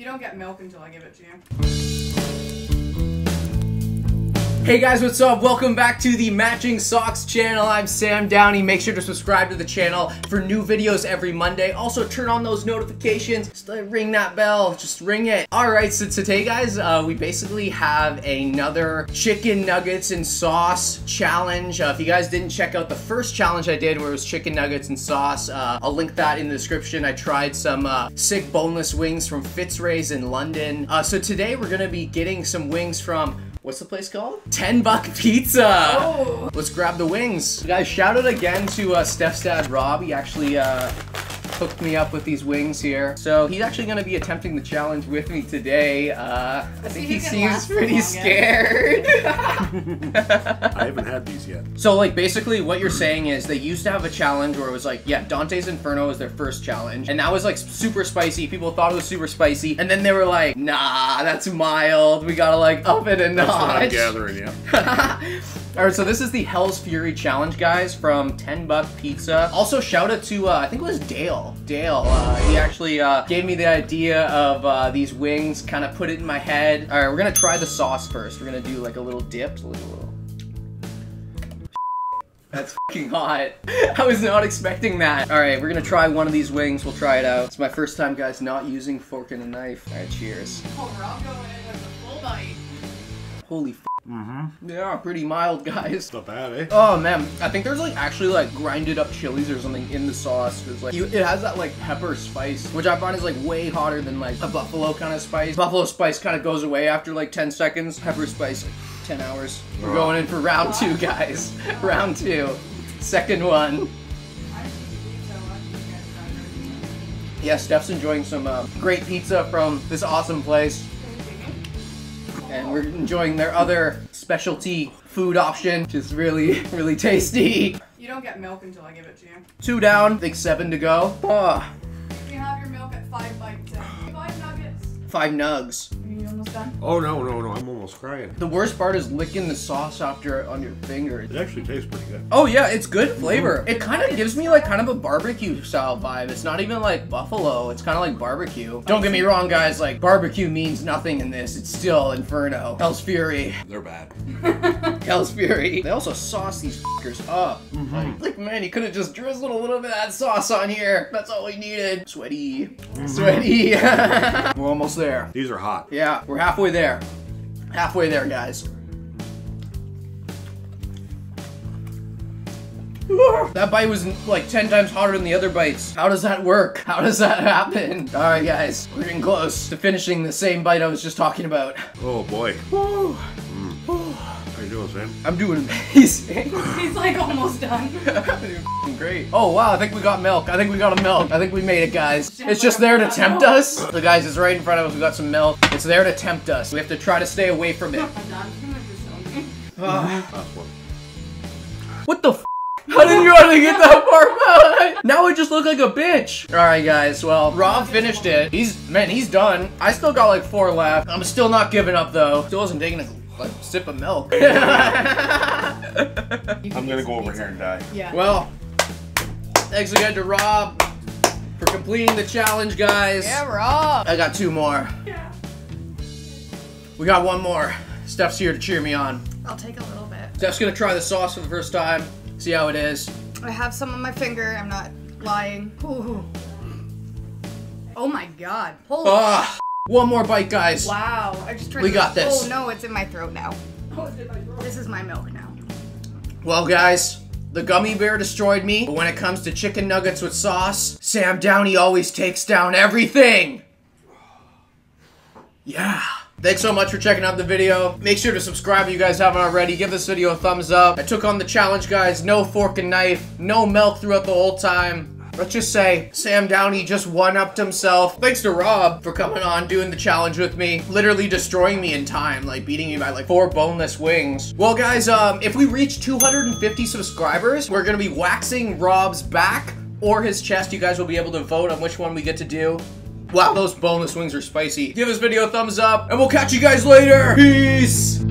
You don't get milk until I give it to you. Hey guys, what's up? Welcome back to the Matching Sox channel. I'm Sam Downey. Make sure to subscribe to the channel for new videos every Monday. Also, turn on those notifications. Just ring that bell. Just ring it. Alright, so today guys, we basically have another chicken nuggets and sauce challenge. If you guys didn't check out the first challenge I did where it was chicken nuggets and sauce, I'll link that in the description. I tried some sick boneless wings from Fitzroy's in London. So today we're gonna be getting some wings from, what's the place called? $10 Pizza. Oh. Let's grab the wings. Guys, shout out again to Steph's dad, Rob. He actually hooked me up with these wings here. So he's actually gonna be attempting the challenge with me today. I think he seems pretty scared. I haven't had these yet. So like basically what you're saying is they used to have a challenge where it was like, yeah, Dante's Inferno was their first challenge. And that was like super spicy. People thought it was super spicy. And then they were like, nah, that's mild. We gotta like up it a notch. That's what I'm gathering, yeah. All right, so this is the Hell's Fury Challenge, guys, from $10 Pizza. Also, shout out to, I think it was Dale. Dale, he actually gave me the idea of these wings, kind of put it in my head. All right, we're gonna try the sauce first. We're gonna do like a little dip. That's fucking hot. I was not expecting that. All right, we're gonna try one of these wings. We'll try it out. It's my first time, guys, not using fork and a knife. All right, cheers. Oh, we're all going in with a full bite. Holy fuck. Mm-hmm. Yeah, pretty mild, guys. Not bad, eh? Oh man, I think there's like actually like grinded up chilies or something in the sauce. It's like it has that like pepper spice, which I find is like way hotter than like a buffalo kind of spice. Buffalo spice kind of goes away after like 10 seconds. Pepper spice, 10 hours. We're going in for round two, guys. Round two, second one. Yeah, Steph's enjoying some great pizza from this awesome place. And we're enjoying their other specialty food option, which is really, really tasty. You don't get milk until I give it to you. 2 down, I think 7 to go. You can have your milk at 5 bites. 5 nuggets. 5 nugs. Are you almost done? Oh no, no, no, I'm almost crying. The worst part is licking the sauce on your fingers. It actually tastes pretty good. Oh yeah, it's good flavor. It kind of gives me like kind of a barbecue style vibe. It's not even like buffalo, it's kind of like barbecue. Don't get me wrong guys, like barbecue means nothing in this. It's still Inferno. Hell's Fury. They're bad. Hell's Fury. They also sauce these fuckers up. Mm-hmm. Like man, you could have just drizzled a little bit of that sauce on here. That's all we needed. Sweaty. Mm-hmm. Sweaty. We're almost there. These are hot. Yeah. Yeah, we're halfway there. Halfway there, guys. That bite was like 10 times hotter than the other bites. How does that work? How does that happen? All right, guys, we're getting close to finishing the same bite I was just talking about. Oh, boy. Woo. How you doing, Sam? I'm doing amazing. He's like almost done. You're great. Oh wow, I think we got milk. I think we got a milk. I think we made it, guys. It's just there to tempt us. So guys, it's right in front of us. We got some milk. It's there to tempt us. We have to try to stay away from it. What the f? How did you want to get that far out? Now I just look like a bitch. All right, guys. Well, Rob finished it. He's done. I still got like 4 left. I'm still not giving up though. Still wasn't taking it. Like a sip of milk. I'm gonna go over here and die. Yeah. Well, thanks again to Rob for completing the challenge, guys. Yeah, Rob. I got 2 more. Yeah. We got 1 more. Steph's here to cheer me on. I'll take a little bit. Steph's gonna try the sauce for the first time. See how it is. I have some on my finger. I'm not lying. Ooh. Oh my God. Holy. 1 more bite, guys. Wow. I just tried we got this. Oh, no, it's in my throat now. Oh, it's in my throat. This is my milk now. Well, guys, the gummy bear destroyed me, but when it comes to chicken nuggets with sauce, Sam Downey always takes down everything. Yeah. Thanks so much for checking out the video. Make sure to subscribe if you guys haven't already. Give this video a thumbs up. I took on the challenge, guys. No fork and knife. No milk throughout the whole time. Let's just say Sam Downey just one-upped himself. Thanks to Rob for coming on, doing the challenge with me, literally destroying me in time, like beating me by like 4 boneless wings. Well guys, if we reach 250 subscribers, we're gonna be waxing Rob's back or his chest. You guys will be able to vote on which one we get to do. Wow, those boneless wings are spicy. Give this video a thumbs up and we'll catch you guys later. Peace.